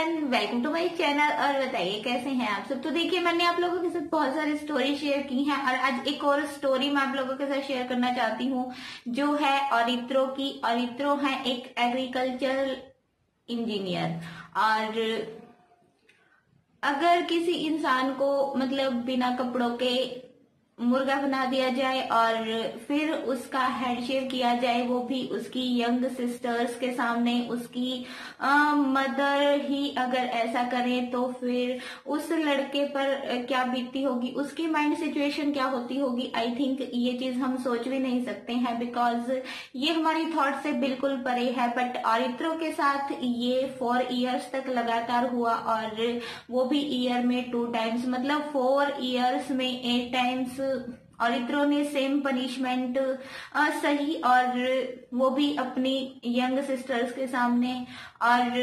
Everyone, welcome to my channel. और बताइए कैसे हैं आप सब। तो देखिए, मैंने आप लोगों के साथ बहुत सारी स्टोरी शेयर की हैं और आज एक और स्टोरी मैं आप लोगों के साथ शेयर करना चाहती हूँ, जो है ऑरित्रो की। ऑरित्रो है एक एग्रीकल्चरल इंजीनियर, और अगर किसी इंसान को मतलब बिना कपड़ों के मुर्गा बना दिया जाए और फिर उसका हेड शेव किया जाए, वो भी उसकी यंग सिस्टर्स के सामने, उसकी मदर ही अगर ऐसा करे तो फिर उस लड़के पर क्या बीतती होगी, उसकी माइंड सिचुएशन क्या होती होगी। आई थिंक ये चीज हम सोच भी नहीं सकते हैं, बिकॉज ये हमारी थॉट से बिल्कुल परे है। बट ऑरित्रो के साथ ये 4 इयर्स तक लगातार हुआ, और वो भी ईयर में 2 टाइम्स, मतलब 4 इयर्स में 8 टाइम्स ऑरित्रो ने सेम पनिशमेंट सही, और वो भी अपनी यंग सिस्टर्स के सामने। और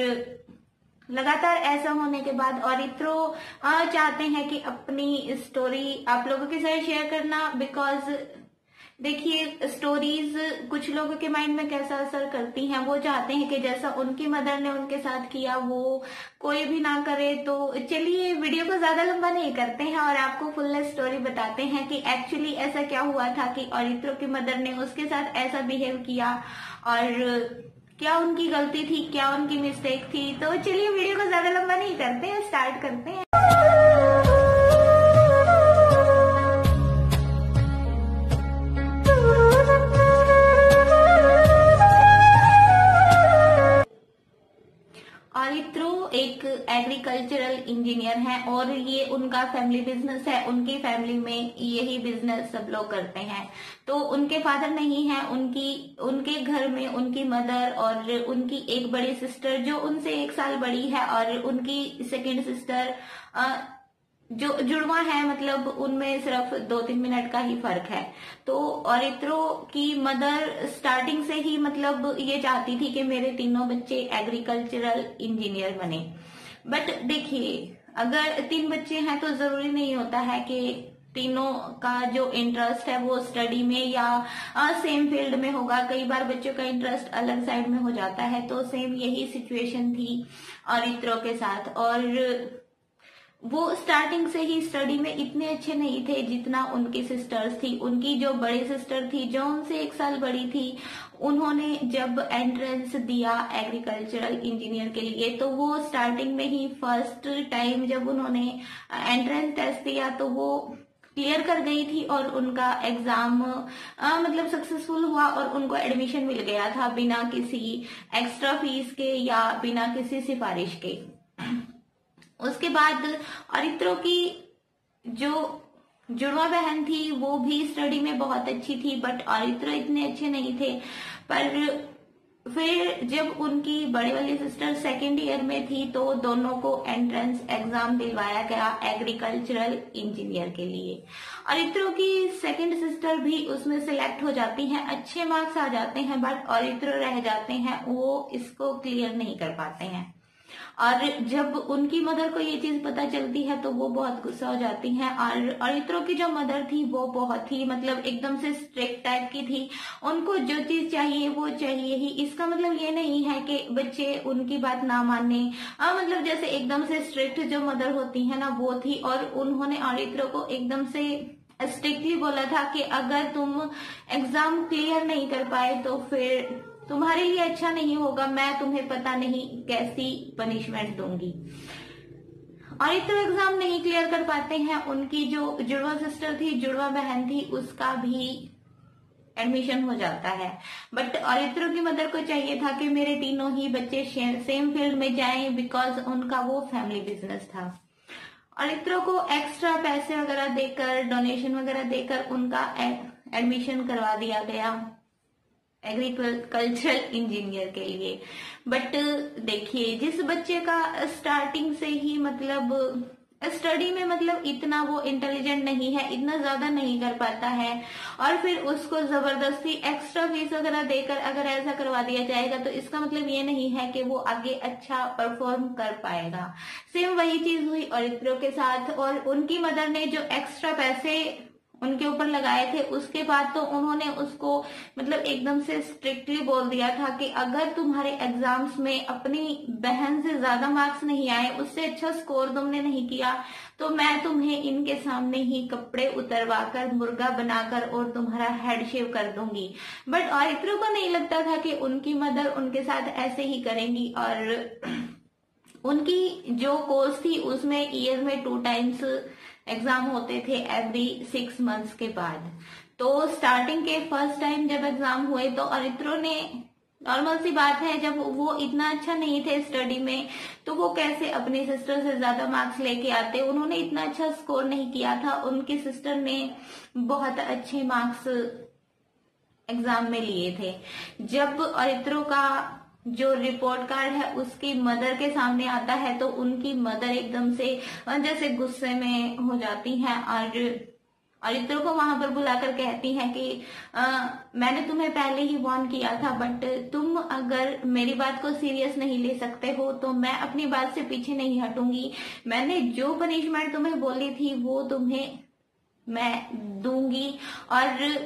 लगातार ऐसा होने के बाद ऑरित्रो चाहते हैं कि अपनी स्टोरी आप लोगों के साथ शेयर करना, बिकॉज देखिए स्टोरीज कुछ लोगों के माइंड में कैसा असर करती हैं। वो चाहते हैं कि जैसा उनकी मदर ने उनके साथ किया वो कोई भी ना करे। तो चलिए वीडियो को ज्यादा लंबा नहीं करते हैं और आपको फुल स्टोरी बताते हैं कि एक्चुअली ऐसा क्या हुआ था कि ऑरित्रो की मदर ने उसके साथ ऐसा बिहेव किया, और क्या उनकी गलती थी, क्या उनकी मिस्टेक थी। तो चलिए वीडियो को ज्यादा लंबा नहीं करते हैं, स्टार्ट करते हैं। ऑरित्रो एक एग्रीकल्चरल इंजीनियर है और ये उनका फैमिली बिजनेस है। उनकी फैमिली में यही बिजनेस सब लोग करते हैं। तो उनके फादर नहीं है, उनके घर में उनकी मदर और उनकी एक बड़ी सिस्टर जो उनसे 1 साल बड़ी है, और उनकी सेकेंड सिस्टर जो जुड़वा है, मतलब उनमें सिर्फ 2-3 मिनट का ही फर्क है। तो ऑरित्रो की मदर स्टार्टिंग से ही मतलब ये चाहती थी कि मेरे तीनों बच्चे एग्रीकल्चरल इंजीनियर बने। बट देखिए, अगर 3 बच्चे हैं तो जरूरी नहीं होता है कि तीनों का जो इंटरेस्ट है वो स्टडी में या सेम फील्ड में होगा। कई बार बच्चों का इंटरेस्ट अलग साइड में हो जाता है। तो सेम यही सिचुएशन थी ऑरित्रो के साथ, और वो स्टार्टिंग से ही स्टडी में इतने अच्छे नहीं थे जितना उनकी सिस्टर्स थी। उनकी जो बड़ी सिस्टर थी जो उनसे 1 साल बड़ी थी, उन्होंने जब एंट्रेंस दिया एग्रीकल्चरल इंजीनियर के लिए, तो वो स्टार्टिंग में ही फर्स्ट टाइम जब उन्होंने एंट्रेंस टेस्ट दिया तो वो क्लियर कर गई थी, और उनका एग्जाम मतलब सक्सेसफुल हुआ और उनको एडमिशन मिल गया था बिना किसी एक्स्ट्रा फीस के या बिना किसी सिफारिश के। उसके बाद ऑरित्रो की जो जुड़वा बहन थी वो भी स्टडी में बहुत अच्छी थी, बट ऑरित्रो इतने अच्छे नहीं थे। पर फिर जब उनकी बड़ी वाली सिस्टर सेकेंड ईयर में थी तो दोनों को एंट्रेंस एग्जाम दिलवाया गया एग्रीकल्चरल इंजीनियर के लिए। ऑरित्रो की सेकेंड सिस्टर भी उसमें सिलेक्ट हो जाती हैं, अच्छे मार्क्स आ जाते हैं, बट ऑरित्रो रह जाते हैं, वो इसको क्लियर नहीं कर पाते हैं। और जब उनकी मदर को ये चीज पता चलती है तो वो बहुत गुस्सा हो जाती हैं। और ऑरित्रो की जो मदर थी वो बहुत ही मतलब एकदम से स्ट्रिक्ट टाइप की थी। उनको जो चीज चाहिए वो चाहिए ही। इसका मतलब ये नहीं है कि बच्चे उनकी बात ना माने, मतलब जैसे एकदम से स्ट्रिक्ट जो मदर होती है ना वो थी। और उन्होंने ऑरित्रो को एकदम से स्ट्रिक्टली बोला था कि अगर तुम एग्जाम क्लियर नहीं कर पाए तो फिर तुम्हारे लिए अच्छा नहीं होगा, मैं तुम्हें पता नहीं कैसी पनिशमेंट दूंगी। ऑरित्रो एग्जाम नहीं क्लियर कर पाते हैं। उनकी जो जुड़वा सिस्टर थी, जुड़वा बहन थी, उसका भी एडमिशन हो जाता है, बट ऑरित्रो की मदर को चाहिए था कि मेरे तीनों ही बच्चे सेम फील्ड में जाएं, बिकॉज उनका वो फैमिली बिजनेस था। ऑरित्रो को एक्स्ट्रा पैसे वगैरह देकर, डोनेशन वगैरह देकर उनका एडमिशन करवा दिया गया एग्रीकल्चरल इंजीनियर के लिए। बट देखिए, जिस बच्चे का स्टार्टिंग से ही मतलब स्टडी में मतलब इतना वो इंटेलिजेंट नहीं है, इतना ज्यादा नहीं कर पाता है, और फिर उसको जबरदस्ती एक्स्ट्रा फीस वगैरह देकर अगर ऐसा करवा दिया जाएगा तो इसका मतलब ये नहीं है कि वो आगे अच्छा परफॉर्म कर पाएगा। सेम वही चीज हुई ऑरित्रो के साथ, और उनकी मदर ने जो एक्स्ट्रा पैसे उनके ऊपर लगाए थे, उसके बाद तो उन्होंने उसको मतलब एकदम से स्ट्रिक्टली बोल दिया था कि अगर तुम्हारे एग्जाम्स में अपनी बहन से ज्यादा मार्क्स नहीं आए, उससे अच्छा स्कोर तुमने नहीं किया, तो मैं तुम्हें इनके सामने ही कपड़े उतरवाकर मुर्गा बनाकर और तुम्हारा हेड शेव कर दूंगी। बट औरतों को नहीं लगता था कि उनकी मदर उनके साथ ऐसे ही करेंगी। और उनकी जो कोर्स थी उसमें ईयर में 2 टाइम्स एग्जाम होते थे एवरी 6 मंथ्स के बाद। तो स्टार्टिंग के फर्स्ट टाइम जब एग्जाम हुए तो अरित्रो ने, नॉर्मल सी बात है, जब वो इतना अच्छा नहीं थे स्टडी में तो वो कैसे अपनी सिस्टर से ज्यादा मार्क्स लेके आते। उन्होंने इतना अच्छा स्कोर नहीं किया था, उनकी सिस्टर ने बहुत अच्छे मार्क्स एग्जाम में लिए थे। जब अरित्रो का जो रिपोर्ट कार्ड है उसकी मदर के सामने आता है तो उनकी मदर एकदम से जैसे गुस्से में हो जाती है और अरित्रो को वहां पर बुलाकर कहती है कि मैंने तुम्हें पहले ही वार्न किया था, बट तुम अगर मेरी बात को सीरियस नहीं ले सकते हो तो मैं अपनी बात से पीछे नहीं हटूंगी। मैंने जो पनिशमेंट तुम्हें बोली थी वो तुम्हें मैं दूंगी। और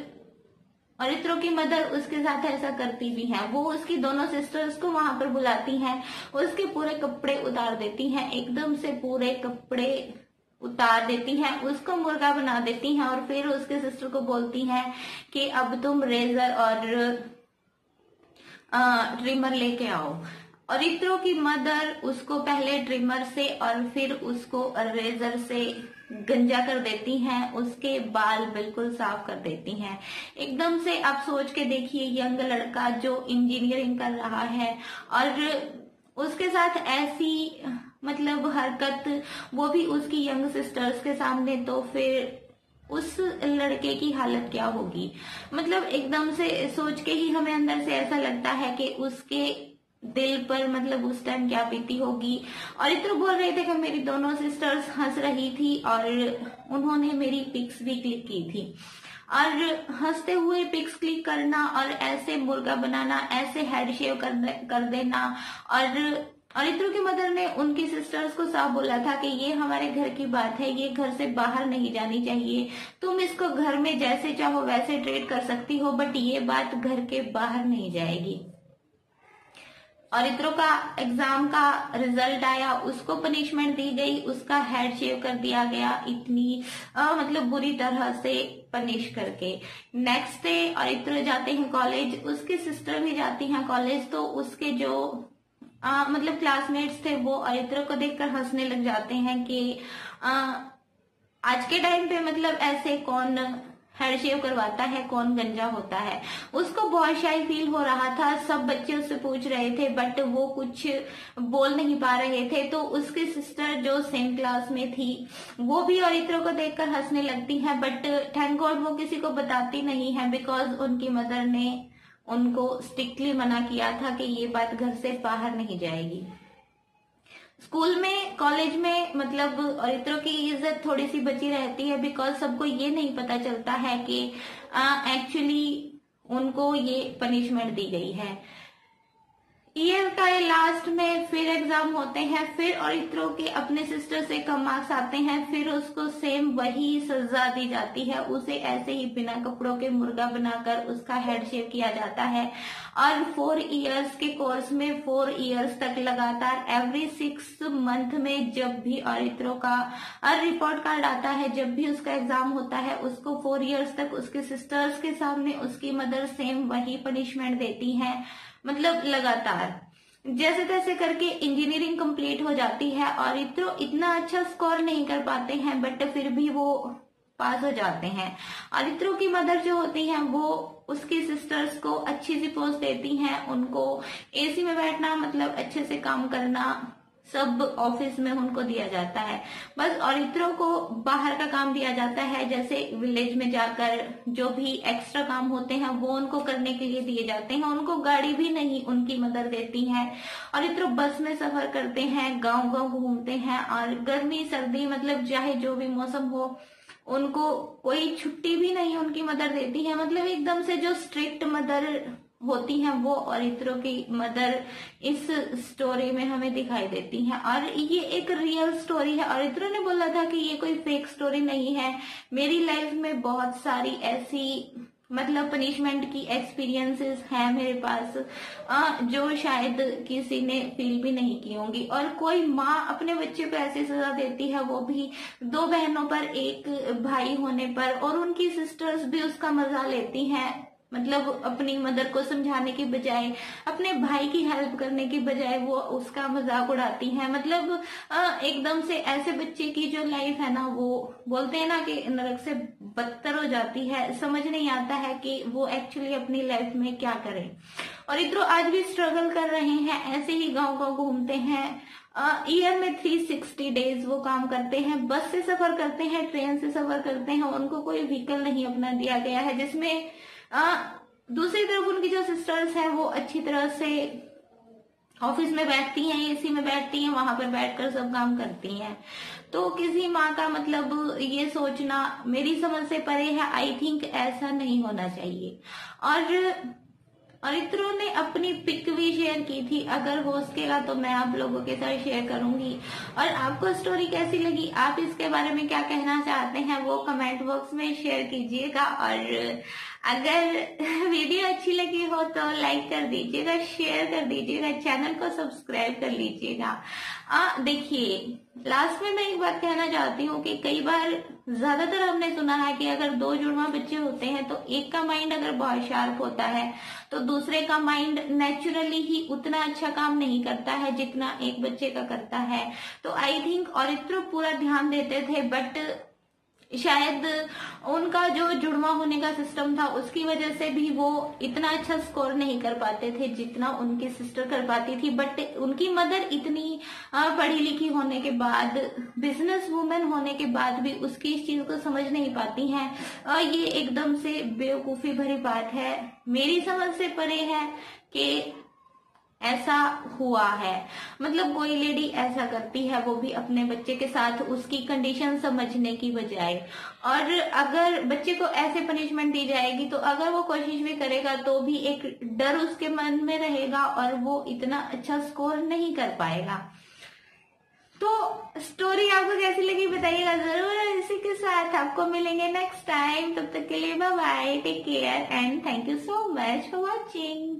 अरित्रो की मदर उसके साथ ऐसा करती भी है, वो उसकी दोनों सिस्टर्स को वहां पर बुलाती हैं, उसके पूरे कपड़े उतार देती हैं, एकदम से पूरे कपड़े उतार देती हैं, उसको मुर्गा बना देती हैं। और फिर उसके सिस्टर को बोलती हैं कि अब तुम रेजर और ट्रिमर लेके आओ। अरित्रो की मदर उसको पहले ट्रिमर से और फिर उसको रेजर से गंजा कर देती हैं, उसके बाल बिल्कुल साफ कर देती हैं एकदम से। आप सोच के देखिए, यंग लड़का जो इंजीनियरिंग कर रहा है और उसके साथ ऐसी मतलब हरकत, वो भी उसकी यंग सिस्टर्स के सामने, तो फिर उस लड़के की हालत क्या होगी। मतलब एकदम से सोच के ही हमें अंदर से ऐसा लगता है कि उसके दिल पर मतलब उस टाइम क्या बीती होगी। और इतना बोल रहे थे कि मेरी दोनों सिस्टर्स हंस रही थी और उन्होंने मेरी पिक्स भी क्लिक की थी। और हंसते हुए पिक्स क्लिक करना और ऐसे मुर्गा बनाना, ऐसे हेड शेव कर देना। और अरित्रो की मदर ने उनकी सिस्टर्स को साफ बोला था कि ये हमारे घर की बात है, ये घर से बाहर नहीं जानी चाहिए। तुम इसको घर में जैसे चाहो वैसे ट्रीट कर सकती हो, बट ये बात घर के बाहर नहीं जाएगी। अरित्रो का एग्जाम का रिजल्ट आया, उसको पनिशमेंट दी गई, उसका हेड शेव कर दिया गया, इतनी मतलब बुरी तरह से पनिश करके। नेक्स्ट डे अरित्रो जाते हैं कॉलेज, उसकी सिस्टर भी जाती हैं कॉलेज, तो उसके जो मतलब क्लासमेट्स थे वो अरित्रो को देखकर हंसने लग जाते हैं कि आज के टाइम पे मतलब ऐसे कौन हेड शेव करवाता है, कौन गंजा होता है। उसको बहुत शाय फील हो रहा था, सब बच्चे उससे पूछ रहे थे बट वो कुछ बोल नहीं पा रहे थे। तो उसकी सिस्टर जो सेम क्लास में थी वो भी औरतों को देखकर हंसने लगती है, बट थैंक गॉड वो किसी को बताती नहीं है, बिकॉज उनकी मदर ने उनको स्ट्रिक्टली मना किया था कि ये बात घर से बाहर नहीं जाएगी। स्कूल में, कॉलेज में मतलब औरतों की इज्जत थोड़ी सी बची रहती है, बिकॉज सबको ये नहीं पता चलता है कि एक्चुअली उनको ये पनिशमेंट दी गई है। ईयर का लास्ट में फिर एग्जाम होते हैं, फिर औरतों के अपने सिस्टर से कम मार्क्स आते हैं, फिर उसको सेम वही सजा दी जाती है, उसे ऐसे ही बिना कपड़ों के मुर्गा बनाकर उसका हेड शेव किया जाता है। और 4 इयर्स के कोर्स में 4 इयर्स तक लगातार एवरी 6 मंथ में जब भी औरतों का रिपोर्ट कार्ड आता है, जब भी उसका एग्जाम होता है, उसको 4 इयर्स तक उसके सिस्टर्स के सामने उसकी मदर सेम वही पनिशमेंट देती है, मतलब लगातार। जैसे तैसे करके इंजीनियरिंग कंप्लीट हो जाती है और अरित्रो इतना अच्छा स्कोर नहीं कर पाते हैं बट फिर भी वो पास हो जाते हैं। और अरित्रो की मदर जो होती है वो उसकी सिस्टर्स को अच्छी सी पोस्ट देती हैं, उनको एसी में बैठना, मतलब अच्छे से काम करना, सब ऑफिस में उनको दिया जाता है। बस औरतों को बाहर का काम दिया जाता है, जैसे विलेज में जाकर जो भी एक्स्ट्रा काम होते हैं वो उनको करने के लिए दिए जाते हैं। उनको गाड़ी भी नहीं उनकी मदर देती है। औरतों बस में सफर करते हैं, गांव गांव घूमते हैं और गर्मी सर्दी मतलब चाहे जो भी मौसम हो, उनको कोई छुट्टी भी नहीं उनकी मदर देती है। मतलब एकदम से जो स्ट्रिक्ट मदर होती हैं वो और इत्रो की मदर इस स्टोरी में हमें दिखाई देती हैं। और ये एक रियल स्टोरी है और इत्रो ने बोला था कि ये कोई फेक स्टोरी नहीं है। मेरी लाइफ में बहुत सारी ऐसी मतलब पनिशमेंट की एक्सपीरियंसेस हैं मेरे पास जो शायद किसी ने फील भी नहीं की होंगी। और कोई माँ अपने बच्चे पर ऐसी सजा देती है, वो भी दो बहनों पर एक भाई होने पर, और उनकी सिस्टर्स भी उसका मजा लेती हैं। मतलब अपनी मदर को समझाने की बजाय, अपने भाई की हेल्प करने की बजाय वो उसका मजाक उड़ाती हैं। मतलब एकदम से ऐसे बच्चे की जो लाइफ है ना, वो बोलते हैं ना कि नरक से बदतर हो जाती है। समझ नहीं आता है कि वो एक्चुअली अपनी लाइफ में क्या करें। और इत्रो आज भी स्ट्रगल कर रहे हैं, ऐसे ही गाँव गाँव घूमते हैं। ईयर में 360 डेज वो काम करते हैं, बस से सफर करते हैं, ट्रेन से सफर करते हैं। उनको कोई व्हीकल नहीं अपना दिया गया है, जिसमें दूसरी तरफ उनकी जो सिस्टर्स हैं वो अच्छी तरह से ऑफिस में बैठती हैं, एसी में बैठती हैं, वहां पर बैठकर सब काम करती हैं। तो किसी माँ का मतलब ये सोचना मेरी समझ से परे है। आई थिंक ऐसा नहीं होना चाहिए। और इत्रो ने अपनी पिक भी शेयर की थी, अगर हो सकेगा तो मैं आप लोगों के साथ शेयर करूंगी। और आपको स्टोरी कैसी लगी, आप इसके बारे में क्या कहना चाहते हैं वो कमेंट बॉक्स में शेयर कीजिएगा। और अगर वीडियो अच्छी लगी हो तो लाइक कर दीजिएगा, शेयर कर दीजिएगा, चैनल को सब्सक्राइब कर लीजिएगा। देखिए, लास्ट में मैं एक बात कहना चाहती हूँ कि कई बार ज्यादातर हमने सुना है कि अगर दो जुड़वा बच्चे होते हैं तो एक का माइंड अगर बहुत शार्प होता है तो दूसरे का माइंड नेचुरली ही उतना अच्छा काम नहीं करता है जितना एक बच्चे का करता है। तो आई थिंक और इत्रो पूरा ध्यान देते थे, बट शायद उनका जो जुड़वा होने का सिस्टम था उसकी वजह से भी वो इतना अच्छा स्कोर नहीं कर पाते थे जितना उनकी सिस्टर कर पाती थी। बट उनकी मदर इतनी पढ़ी लिखी होने के बाद, बिजनेस वूमेन होने के बाद भी उसकी इस चीज को समझ नहीं पाती हैं। ये एकदम से बेवकूफी भरी बात है, मेरी समझ से परे है कि ऐसा हुआ है। मतलब कोई लेडी ऐसा करती है, वो भी अपने बच्चे के साथ, उसकी कंडीशन समझने की बजाय। और अगर बच्चे को ऐसे पनिशमेंट दी जाएगी तो अगर वो कोशिश भी करेगा तो भी एक डर उसके मन में रहेगा और वो इतना अच्छा स्कोर नहीं कर पाएगा। तो स्टोरी आपको कैसी लगी बताइएगा जरूर। और इसी के साथ आपको मिलेंगे नेक्स्ट टाइम, तब तक के लिए bye bye, take care and thank you so much for watching.